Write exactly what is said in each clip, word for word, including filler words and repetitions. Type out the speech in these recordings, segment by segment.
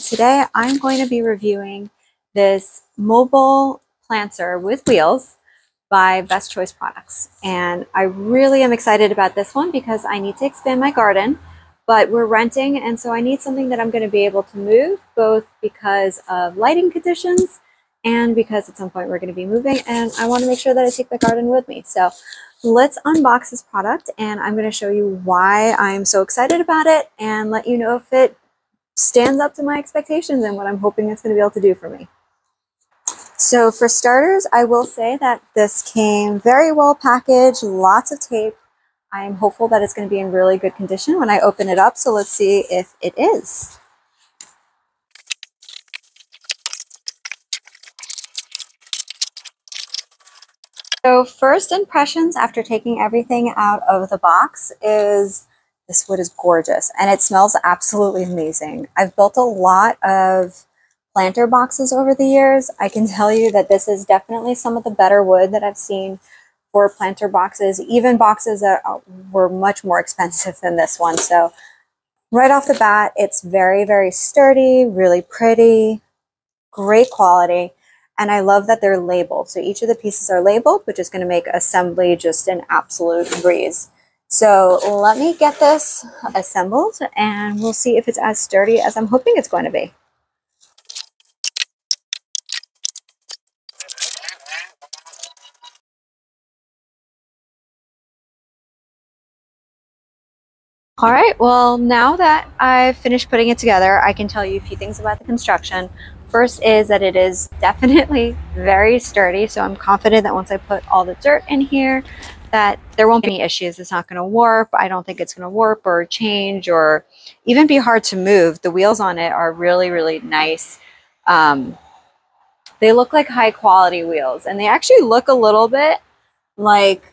Today I'm going to be reviewing this mobile planter with wheels by Best Choice Products, and I really am excited about this one because I need to expand my garden, but we're renting, and so I need something that I'm going to be able to move, both because of lighting conditions and because at some point we're going to be moving, and I want to make sure that I take the garden with me. So let's unbox this product, and I'm going to show you why I'm so excited about it and let you know if it stands up to my expectations and what I'm hoping it's going to be able to do for me. So for starters, I will say that this came very well packaged, lots of tape. I'm hopeful that it's going to be in really good condition when I open it up, so let's see if it is. So first impressions after taking everything out of the box is this wood is gorgeous and it smells absolutely amazing. I've built a lot of planter boxes over the years. I can tell you that this is definitely some of the better wood that I've seen for planter boxes, even boxes that were much more expensive than this one. So right off the bat, it's very, very sturdy, really pretty, great quality. And I love that they're labeled. So each of the pieces are labeled, which is going to make assembly just an absolute breeze. So let me get this assembled and we'll see if it's as sturdy as I'm hoping it's going to be. All right, well, now that I've finished putting it together, I can tell you a few things about the construction. First is that it is definitely very sturdy, so I'm confident that once I put all the dirt in here, that there won't be any issues. It's not going to warp. I don't think it's going to warp or change or even be hard to move. The wheels on it are really, really nice. Um, they look like high quality wheels, and they actually look a little bit like,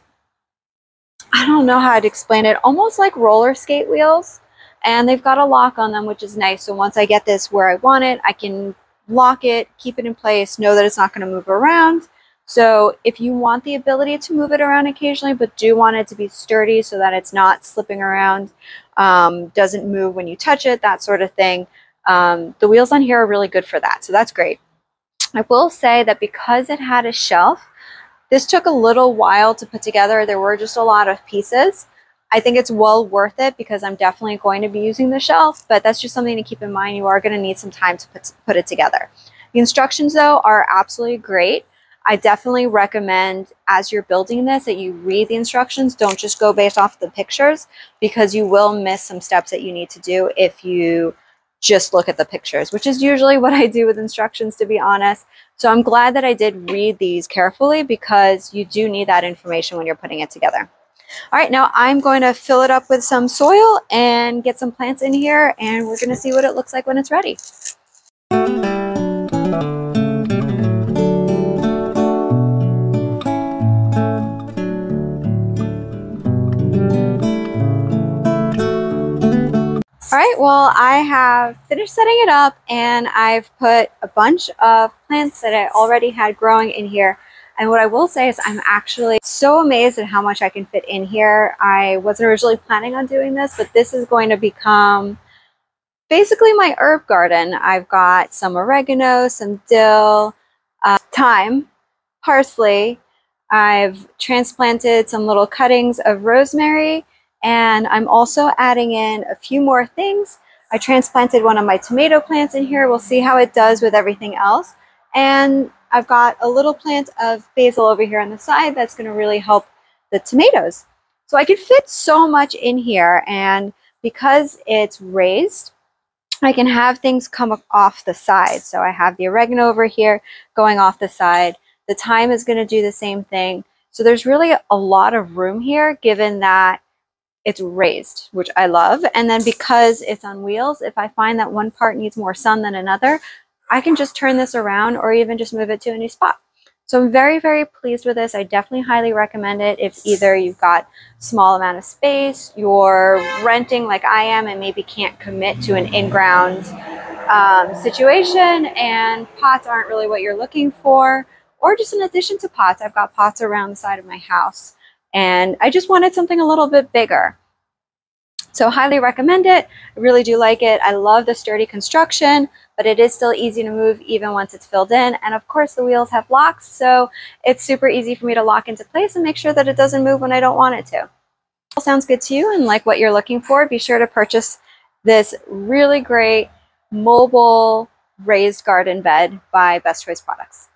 I don't know how to explain it, almost like roller skate wheels, and they've got a lock on them, which is nice. So once I get this where I want it, I can lock it, keep it in place, know that it's not going to move around. So if you want the ability to move it around occasionally, but do want it to be sturdy so that it's not slipping around, um, doesn't move when you touch it, that sort of thing, um, the wheels on here are really good for that. So that's great. I will say that because it had a shelf, this took a little while to put together. There were just a lot of pieces. I think it's well worth it because I'm definitely going to be using the shelf, but that's just something to keep in mind. You are going to need some time to put, put it together. The instructions, though, are absolutely great. I definitely recommend, as you're building this, that you read the instructions. Don't just go based off the pictures, because you will miss some steps that you need to do if you just look at the pictures, which is usually what I do with instructions, to be honest. So I'm glad that I did read these carefully, because you do need that information when you're putting it together. All right, now I'm going to fill it up with some soil and get some plants in here, and we're going to see what it looks like when it's ready. All right, well, I have finished setting it up, and I've put a bunch of plants that I already had growing in here. And what I will say is I'm actually so amazed at how much I can fit in here. I wasn't originally planning on doing this, but this is going to become basically my herb garden. I've got some oregano, some dill, uh, thyme, parsley. I've transplanted some little cuttings of rosemary. And I'm also adding in a few more things. I transplanted one of my tomato plants in here. We'll see how it does with everything else. And I've got a little plant of basil over here on the side that's going to really help the tomatoes. So I can fit so much in here. And because it's raised, I can have things come off the side. So I have the oregano over here going off the side. The thyme is going to do the same thing. So there's really a lot of room here, given that it's raised, which I love. And then because it's on wheels, if I find that one part needs more sun than another, I can just turn this around or even just move it to a new spot. So I'm very, very pleased with this. I definitely highly recommend it if either you've got small amount of space, you're renting like I am and maybe can't commit to an in-ground um, situation, and pots aren't really what you're looking for, or just in addition to pots. I've got pots around the side of my house, and I just wanted something a little bit bigger. So highly recommend it. I really do like it. I love the sturdy construction, but it is still easy to move even once it's filled in. And of course the wheels have locks, so it's super easy for me to lock into place and make sure that it doesn't move when I don't want it to. If it sounds good to you and like what you're looking for, be sure to purchase this really great mobile raised garden bed by Best Choice Products.